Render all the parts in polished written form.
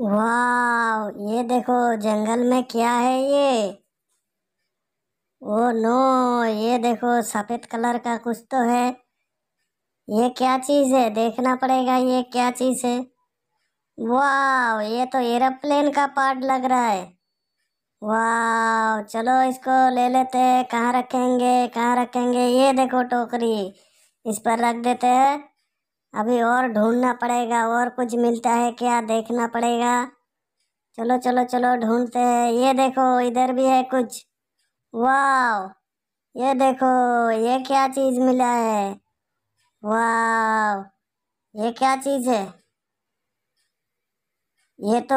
वाह, ये देखो जंगल में क्या है ये। ओ नो, ये देखो सफ़ेद कलर का कुछ तो है। ये क्या चीज़ है? देखना पड़ेगा ये क्या चीज़ है। वाह, ये तो एरोप्लेन का पार्ट लग रहा है। वाह, चलो इसको ले लेते हैं। कहाँ रखेंगे, कहाँ रखेंगे? ये देखो टोकरी, इस पर रख देते हैं। अभी और ढूंढना पड़ेगा, और कुछ मिलता है क्या देखना पड़ेगा। चलो चलो चलो ढूंढते हैं। ये देखो इधर भी है कुछ। वाह, ये देखो ये क्या चीज़ मिला है। वाह, ये क्या चीज़ है? ये तो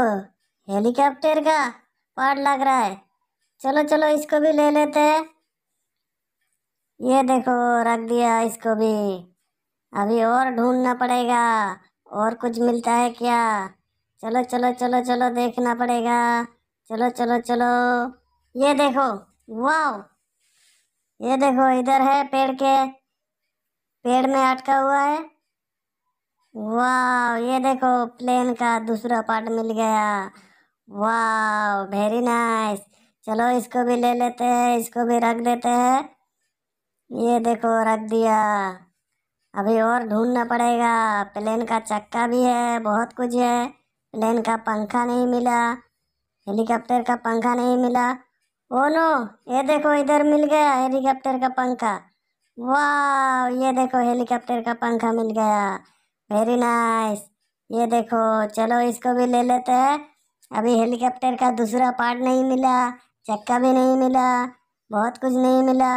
हेलीकॉप्टर का पार्ट लग रहा है। चलो चलो इसको भी ले लेते हैं। ये देखो रख दिया इसको भी। अभी और ढूंढना पड़ेगा, और कुछ मिलता है क्या। चलो चलो चलो चलो देखना पड़ेगा। चलो चलो चलो, ये देखो। वाह, ये देखो इधर है, पेड़ में अटका हुआ है। वाह, ये देखो प्लेन का दूसरा पार्ट मिल गया। वाह, वेरी नाइस। चलो इसको भी ले लेते हैं, इसको भी रख देते हैं। ये देखो रख दिया। अभी और ढूंढना पड़ेगा। प्लेन का चक्का भी है, बहुत कुछ है। प्लेन का पंखा नहीं मिला, हेलीकॉप्टर का पंखा नहीं मिला। ओ नो, ये देखो इधर मिल गया हेलीकॉप्टर का पंखा। वाह, ये देखो हेलीकॉप्टर का पंखा मिल गया। Very nice. ये देखो, चलो इसको भी ले लेते हैं। अभी हेलीकॉप्टर का दूसरा पार्ट नहीं मिला, चक्का भी नहीं मिला, बहुत कुछ नहीं मिला।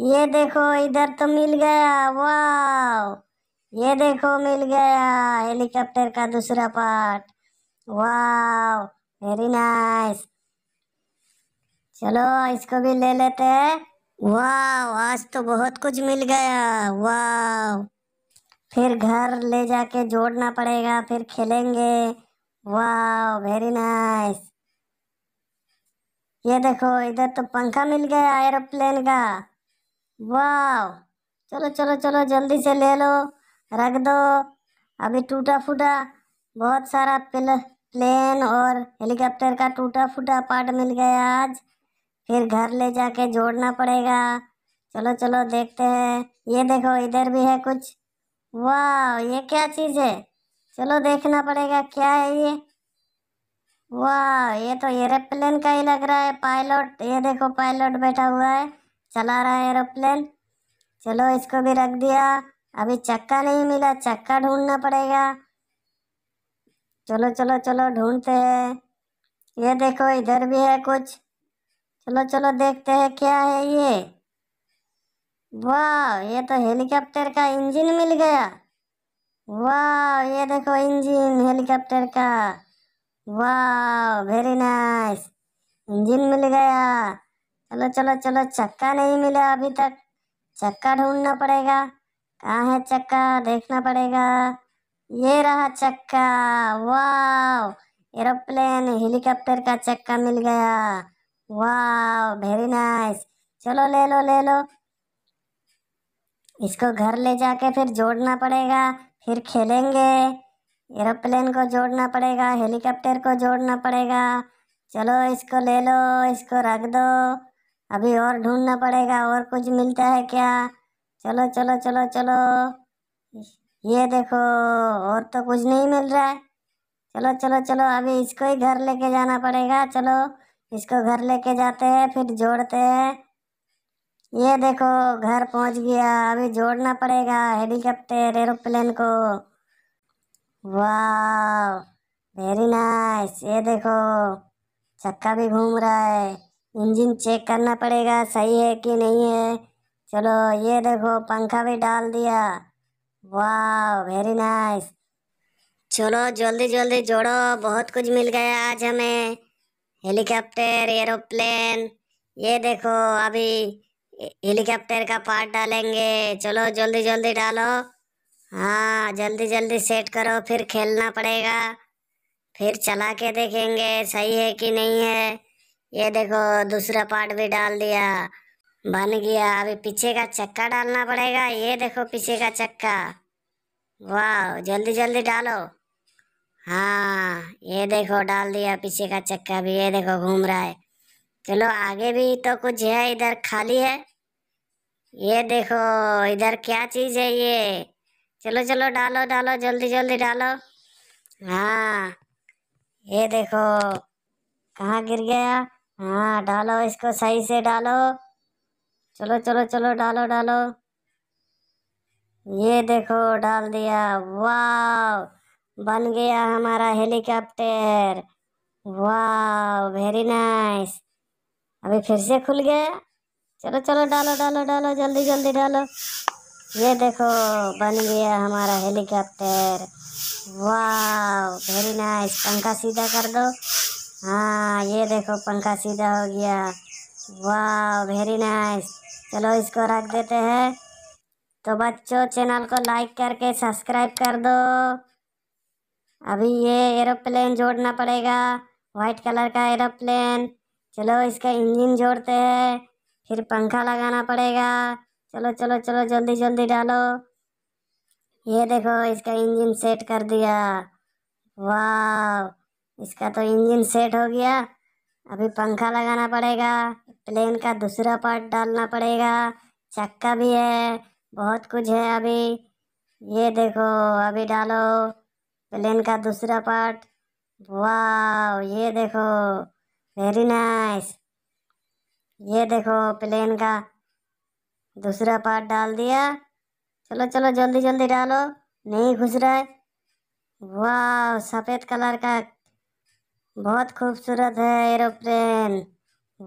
ये देखो इधर तो मिल गया। वाह, ये देखो मिल गया हेलीकॉप्टर का दूसरा पार्ट। वाह, वेरी नाइस। चलो इसको भी ले लेते हैं। वाह, आज तो बहुत कुछ मिल गया। वाह, फिर घर ले जाके जोड़ना पड़ेगा, फिर खेलेंगे। वाह, वेरी नाइस। ये देखो इधर तो पंखा मिल गया एरोप्लेन का। वाह, चलो चलो चलो जल्दी से ले लो, रख दो। अभी टूटा फूटा बहुत सारा प्लेन और हेलीकॉप्टर का टूटा फूटा पार्ट मिल गया आज। फिर घर ले जाके जोड़ना पड़ेगा। चलो चलो देखते हैं। ये देखो इधर भी है कुछ। वाह, ये क्या चीज़ है? चलो देखना पड़ेगा क्या है ये। वाह, ये तो एरोप्लेन का ही लग रहा है। पायलट, ये देखो पायलट बैठा हुआ है, चला रहा है एरोप्लेन। चलो इसको भी रख दिया। अभी चक्का नहीं मिला, चक्का ढूंढना पड़ेगा। चलो चलो चलो ढूंढते हैं। ये देखो इधर भी है कुछ। चलो चलो देखते हैं क्या है ये। वाह, ये तो हेलीकॉप्टर का इंजन मिल गया। वाह, ये देखो इंजन हेलीकॉप्टर का। वाह, वेरी नाइस, इंजन मिल गया। चलो चलो चलो, चक्का नहीं मिला अभी तक, चक्का ढूंढना पड़ेगा। कहाँ है चक्का, देखना पड़ेगा। ये रहा चक्का। वाह, एरोप्लेन हेलीकॉप्टर का चक्का मिल गया। वाह, वेरी नाइस। चलो ले लो ले लो, इसको घर ले जाके फिर जोड़ना पड़ेगा, फिर खेलेंगे। एरोप्लेन को जोड़ना पड़ेगा, हेलीकॉप्टर को जोड़ना पड़ेगा। चलो इसको ले लो, इसको रख दो। अभी और ढूंढना पड़ेगा, और कुछ मिलता है क्या। चलो चलो चलो चलो, ये देखो और तो कुछ नहीं मिल रहा है। चलो चलो चलो, अभी इसको ही घर लेके जाना पड़ेगा। चलो इसको घर लेके जाते हैं, फिर जोड़ते हैं। ये देखो घर पहुंच गया। अभी जोड़ना पड़ेगा हेलीकॉप्टर एरोप्लेन को। वाह, वेरी नाइस। ये देखो चक्का भी घूम रहा है। इंजन चेक करना पड़ेगा सही है कि नहीं है। चलो ये देखो पंखा भी डाल दिया। वाह, वेरी नाइस। चलो जल्दी जल्दी जोड़ो, बहुत कुछ मिल गया आज हमें। हेलीकॉप्टर एरोप्लेन, ये देखो अभी हेलीकॉप्टर का पार्ट डालेंगे। चलो जल्दी जल्दी डालो। हाँ, जल्दी जल्दी सेट करो, फिर खेलना पड़ेगा, फिर चला के देखेंगे सही है कि नहीं है। ये देखो दूसरा पार्ट भी डाल दिया, बन गया। अभी पीछे का चक्का डालना पड़ेगा। ये देखो पीछे का चक्का। वाह, जल्दी जल्दी डालो। हाँ, ये देखो डाल दिया पीछे का चक्का भी, ये देखो घूम रहा है। चलो आगे भी तो कुछ है, इधर खाली है। ये देखो इधर क्या चीज़ है ये, चलो चलो डालो डालो, जल्दी जल्दी डालो। हाँ ये देखो कहाँ गिर गया। हाँ डालो इसको सही से डालो, चलो चलो चलो डालो डालो। ये देखो डाल दिया, वाव बन गया हमारा हेलीकॉप्टर। वाव वेरी नाइस। अभी फिर से खुल गया, चलो चलो डालो डालो डालो, जल्दी जल्दी डालो। ये देखो बन गया हमारा हेलीकॉप्टर। वाव वेरी नाइस। पंखा सीधा कर दो। हाँ ये देखो पंखा सीधा हो गया। वाह वेरी नाइस। चलो इसको रख देते हैं। तो बच्चों चैनल को लाइक करके सब्सक्राइब कर दो। अभी ये एरोप्लेन जोड़ना पड़ेगा, वाइट कलर का एरोप्लेन। चलो इसका इंजन जोड़ते हैं, फिर पंखा लगाना पड़ेगा। चलो चलो चलो जल्दी जल्दी डालो। ये देखो इसका इंजन सेट कर दिया। वाह इसका तो इंजन सेट हो गया। अभी पंखा लगाना पड़ेगा, प्लेन का दूसरा पार्ट डालना पड़ेगा, चक्का भी है, बहुत कुछ है अभी। ये देखो अभी डालो प्लेन का दूसरा पार्ट। वाह ये देखो वेरी नाइस। ये देखो प्लेन का दूसरा पार्ट डाल दिया। चलो चलो जल्दी जल्दी डालो, नहीं घुस रहा है। वाह सफ़ेद कलर का बहुत खूबसूरत है एरोप्लेन।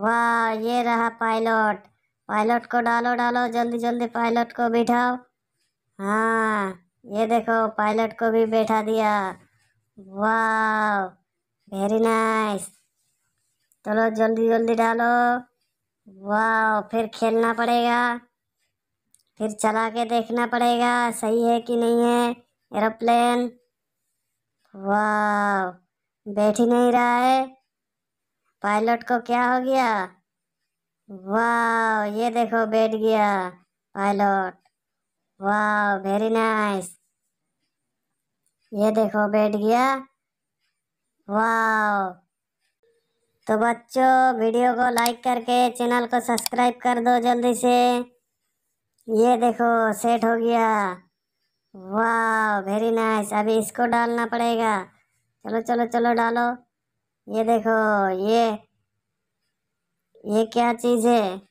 वाह ये रहा पायलट, पायलट को डालो डालो, जल्दी जल्दी पायलट को बिठाओ। हाँ ये देखो पायलट को भी बैठा दिया। वाह वेरी नाइस। चलो जल्दी जल्दी डालो। वाह फिर खेलना पड़ेगा, फिर चला के देखना पड़ेगा सही है कि नहीं है एरोप्लेन। वाह बैठ ही नहीं रहा है, पायलट को क्या हो गया। वाह ये देखो बैठ गया पायलट। वाह वेरी नाइस। ये देखो बैठ गया। वाह तो बच्चों वीडियो को लाइक करके चैनल को सब्सक्राइब कर दो जल्दी से। ये देखो सेट हो गया। वाह वेरी नाइस। अभी इसको डालना पड़ेगा, चलो चलो चलो डालो। ये देखो ये क्या चीज़ है।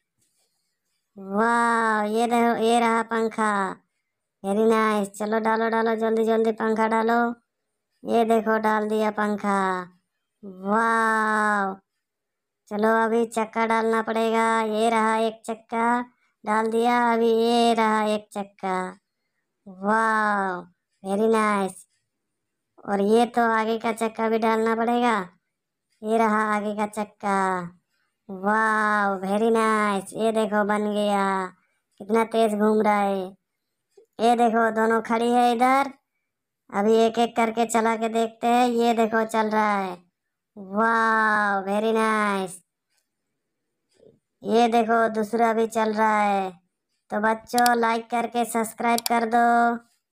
वाह ये देखो ये रहा पंखा, वेरी नाइस। चलो डालो डालो जल्दी जल्दी पंखा डालो। ये देखो डाल दिया पंखा। वाह चलो अभी चक्का डालना पड़ेगा। ये रहा एक चक्का डाल दिया। अभी ये रहा एक चक्का। वाह वेरी नाइस। और ये तो आगे का चक्का भी डालना पड़ेगा। ये रहा आगे का चक्का। वाह वेरी नाइस। ये देखो बन गया, कितना तेज घूम रहा है। ये देखो दोनों खड़ी है इधर। अभी एक एक करके चला के देखते हैं। ये देखो चल रहा है। वाह वेरी नाइस। ये देखो दूसरा भी चल रहा है। तो बच्चों लाइक करके सब्सक्राइब कर दो।